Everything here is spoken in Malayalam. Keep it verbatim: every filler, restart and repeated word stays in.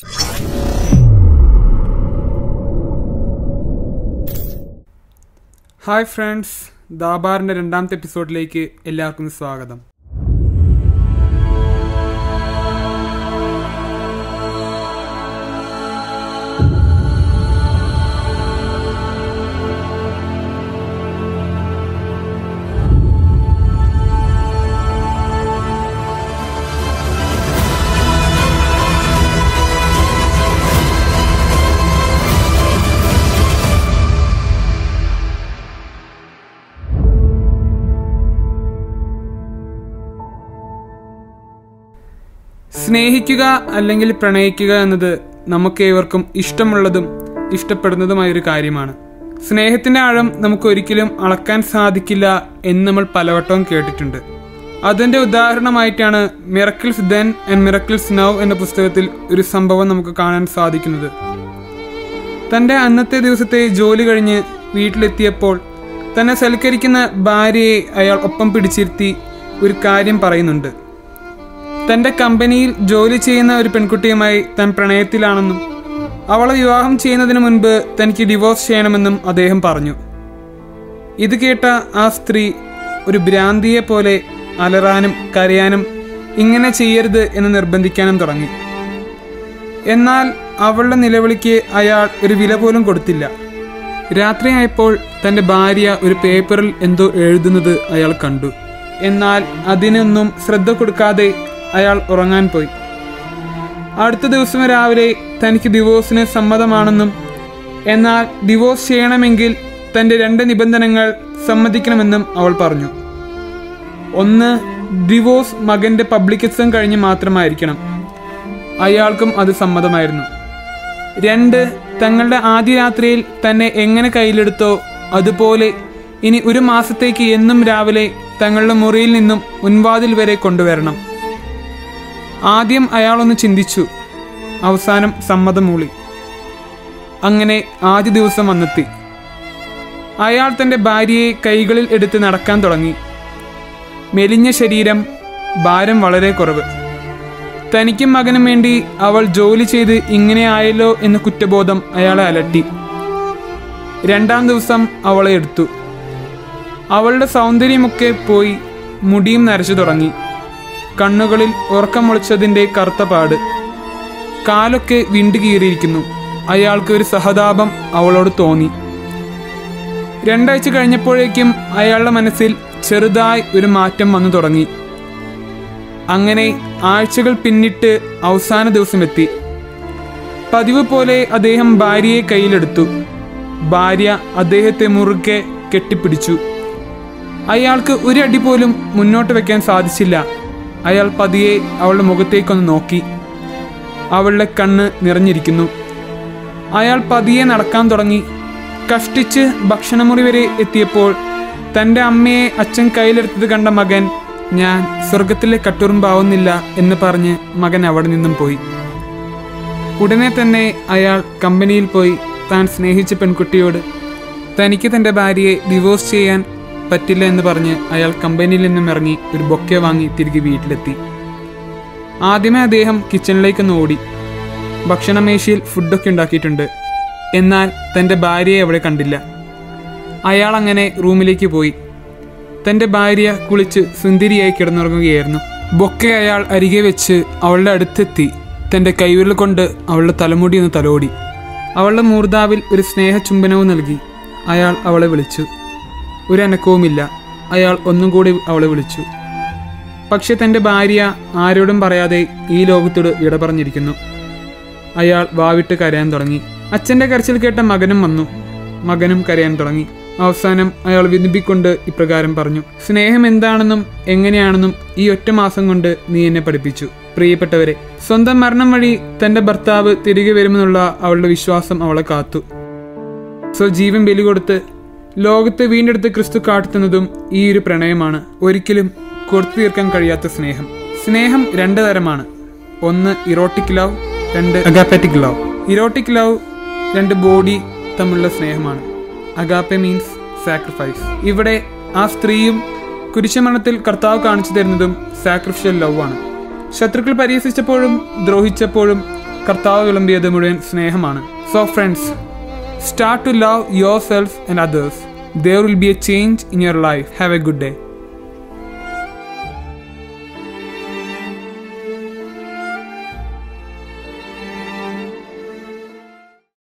Hi friends, DABARന്റെ രണ്ടാമത്തെ എപ്പിസോഡിലേക്ക് എല്ലാവർക്കും സ്വാഗതം. സ്നേഹിക്കുക അല്ലെങ്കിൽ പ്രണയിക്കുക എന്നത് നമുക്കേവർക്കും ഇഷ്ടമുള്ളതും ഇഷ്ടപ്പെടുന്നതുമായൊരു കാര്യമാണ്. സ്നേഹത്തിൻ്റെ ആഴം നമുക്കൊരിക്കലും അളക്കാൻ സാധിക്കില്ല എന്ന് നമ്മൾ പലവട്ടവും കേട്ടിട്ടുണ്ട്. അതിൻ്റെ ഉദാഹരണമായിട്ടാണ് miracles then and miracles now എന്ന പുസ്തകത്തിൽ ഒരു സംഭവം നമുക്ക് കാണാൻ സാധിക്കുന്നത്. തൻ്റെ അന്നത്തെ ദിവസത്തെ ജോലി കഴിഞ്ഞ് വീട്ടിലെത്തിയപ്പോൾ തന്നെ സൽക്കരിക്കുന്ന ഭാര്യയെ അയാൾ ഒപ്പം പിടിച്ചിരുത്തി ഒരു കാര്യം പറയുന്നുണ്ട്. തൻ്റെ കമ്പനിയിൽ ജോലി ചെയ്യുന്ന ഒരു പെൺകുട്ടിയുമായി താൻ പ്രണയത്തിലാണെന്നും അവളെ വിവാഹം ചെയ്യുന്നതിന് മുൻപ് തനിക്ക് ഡിവോഴ്സ് ചെയ്യണമെന്നും അദ്ദേഹം പറഞ്ഞു. ഇത് കേട്ട ആ സ്ത്രീ ഒരു ഭ്രാന്തിയെ പോലെ അലറാനും കരയാനും ഇങ്ങനെ ചെയ്യരുത് എന്ന് നിർബന്ധിക്കാനും തുടങ്ങി. എന്നാൽ അവളുടെ നിലവിളിക്ക് അയാൾ ഒരു വില പോലും കൊടുത്തില്ല. രാത്രിയായപ്പോൾ തൻ്റെ ഭാര്യ ഒരു പേപ്പറിൽ എന്തോ എഴുതുന്നത് അയാൾ കണ്ടു. എന്നാൽ അതിനൊന്നും ശ്രദ്ധ കൊടുക്കാതെ അയാൾ ഉറങ്ങാൻ പോയി. അടുത്ത ദിവസം രാവിലെ തനിക്ക് ഡിവോഴ്സിന് സമ്മതമാണെന്നും എന്നാൽ ഡിവോഴ്സ് ചെയ്യണമെങ്കിൽ തൻ്റെ രണ്ട് നിബന്ധനകൾ സമ്മതിക്കണമെന്നും അവൾ പറഞ്ഞു. ഒന്ന്, ഡിവോഴ്സ് മകൻ്റെ പബ്ലിക്കിസം കഴിഞ്ഞ് മാത്രമായിരിക്കണം. അയാൾക്കും അത് സമ്മതമായിരുന്നു. രണ്ട്, തങ്ങളുടെ ആദ്യ രാത്രിയിൽ തന്നെ എങ്ങനെ കയ്യിലെടുത്തോ അതുപോലെ ഇനി ഒരു മാസത്തേക്ക് എന്നും രാവിലെ തങ്ങളുടെ മുറിയിൽ നിന്നും മുൻവാതിൽ വരെ കൊണ്ടുവരണം. ആദ്യം അയാളൊന്ന് ചിന്തിച്ചു, അവസാനം സമ്മതമൂളി. അങ്ങനെ ആദ്യ ദിവസം വന്നെത്തി. അയാൾ തൻ്റെ ഭാര്യയെ കൈകളിൽ എടുത്ത് നടക്കാൻ തുടങ്ങി. മെലിഞ്ഞ ശരീരം, ഭാരം വളരെ കുറവ്. തനിക്കും മകനും വേണ്ടി അവൾ ജോലി ചെയ്ത് ഇങ്ങനെ ആയല്ലോ എന്ന കുറ്റബോധം അയാളെ അലട്ടി. രണ്ടാം ദിവസം അവളെ എടുത്തു. അവളുടെ സൗന്ദര്യമൊക്കെ പോയി, മുടിയും നരച്ചു തുടങ്ങി. കണ്ണുകളിൽ ഉറക്കമൊളിച്ചതിൻ്റെ കറുത്തപാട്, കാലൊക്കെ വിണ്ടുകീറിയിരിക്കുന്നു. അയാൾക്ക് ഒരു സഹതാപം അവളോട് തോന്നി. രണ്ടാഴ്ച കഴിഞ്ഞപ്പോഴേക്കും അയാളുടെ മനസ്സിൽ ചെറുതായി ഒരു മാറ്റം വന്നു തുടങ്ങി. അങ്ങനെ ആഴ്ചകൾ പിന്നിട്ട് അവസാന ദിവസം എത്തി. പതിവ് പോലെ അദ്ദേഹം ഭാര്യയെ കയ്യിലെടുത്തു. ഭാര്യ അദ്ദേഹത്തെ മുറുകെ കെട്ടിപ്പിടിച്ചു. അയാൾക്ക് ഒരു അടി പോലും മുന്നോട്ട് വെക്കാൻ സാധിച്ചില്ല. അയാൾ പതിയെ അവളുടെ മുഖത്തേക്കൊന്ന് നോക്കി. അവളുടെ കണ്ണ് നിറഞ്ഞിരിക്കുന്നു. അയാൾ പതിയെ നടക്കാൻ തുടങ്ങി. കഷ്ടിച്ച് ഭക്ഷണമുറി വരെ എത്തിയപ്പോൾ തൻ്റെ അമ്മയെ അച്ഛൻ കയ്യിലെടുത്തത് കണ്ട മകൻ, ഞാൻ സ്വർഗത്തിലെ കട്ടുറുമ്പാവുന്നില്ല എന്ന് പറഞ്ഞ് മകൻ അവിടെ നിന്നും പോയി. ഉടനെ തന്നെ അയാൾ കമ്പനിയിൽ പോയി താൻ സ്നേഹിച്ച പെൺകുട്ടിയോട് തനിക്ക് തൻ്റെ ഭാര്യയെ ഡിവോഴ്സ് ചെയ്യാൻ പറ്റില്ല എന്ന് പറഞ്ഞ് അയാൾ കമ്പനിയിൽ നിന്നും ഇറങ്ങി ഒരു ബൊക്കെ വാങ്ങി തിരികെ വീട്ടിലെത്തി. ആദ്യമേ അദ്ദേഹം കിച്ചണിലേക്കൊന്ന് ഓടി. ഭക്ഷണമേശയിൽ ഫുഡൊക്കെ ഉണ്ടാക്കിയിട്ടുണ്ട്. എന്നാൽ തൻ്റെ ഭാര്യയെ അവിടെ കണ്ടില്ല. അയാൾ അങ്ങനെ റൂമിലേക്ക് പോയി. തൻ്റെ ഭാര്യ കുളിച്ച് സുന്ദരിയായി കിടന്നുറങ്ങുകയായിരുന്നു. ബൊക്കെ അയാൾ അരികെ വെച്ച് അവളുടെ അടുത്തെത്തി തൻ്റെ കൈവിരൽ കൊണ്ട് അവളുടെ തലമുടി ഒന്ന് തലോടി. അവളുടെ മൂർധാവിൽ ഒരു സ്നേഹചുംബനവും നൽകി. അയാൾ അവളെ വിളിച്ചു. ഒരനക്കവുമില്ല. അയാൾ ഒന്നും കൂടി അവളെ വിളിച്ചു. പക്ഷെ തൻ്റെ ഭാര്യ ആരോടും പറയാതെ ഈ ലോകത്തോട് വിട പറഞ്ഞിരിക്കുന്നു. അയാൾ വാവിട്ട് കരയാൻ തുടങ്ങി. അച്ഛൻ്റെ കരച്ചിൽ കേട്ട മകനും വന്നു. മകനും കരയാൻ തുടങ്ങി. അവസാനം അയാൾ വിധിപ്പിക്കൊണ്ട് ഇപ്രകാരം പറഞ്ഞു, സ്നേഹം എന്താണെന്നും എങ്ങനെയാണെന്നും ഈ ഒറ്റ മാസം കൊണ്ട് നീ എന്നെ പഠിപ്പിച്ചു. പ്രിയപ്പെട്ടവരെ, സ്വന്തം മരണം വഴി തൻ്റെ ഭർത്താവ് തിരികെ വരുമെന്നുള്ള അവളുടെ വിശ്വാസം അവളെ കാത്തു. സോ ജീവൻ ബലി കൊടുത്ത് ലോകത്തെ വീണ്ടെടുത്ത് ക്രിസ്തു കാട്ടുന്നതും ഈ ഒരു പ്രണയമാണ്. ഒരിക്കലും കൊടുത്തു തീർക്കാൻ കഴിയാത്ത സ്നേഹം. സ്നേഹം രണ്ട് തരമാണ്. ഒന്ന് ഇറോട്ടിക് ലവ്, രണ്ട് അഗാപ്പറ്റിക് ലവ്. ഇറോട്ടിക് ലവ് രണ്ട് ബോഡി തമ്മിലുള്ള സ്നേഹമാണ്. Agape means sacrifice. ഇവിടെ ആ സ്ത്രീയും കുരിശുമരണത്തിൽ കർത്താവ് കാണിച്ചു തരുന്നതും സാക്രിഫിഷ്യൽ ലവ് ആണ്. ശത്രുക്കൾ പരിഹസിച്ചപ്പോഴും ദ്രോഹിച്ചപ്പോഴും കർത്താവ് വിളമ്പിയത് മുഴുവൻ സ്നേഹമാണ്. So friends, start to love yourself and others. There will be a change in your life. Have a good day.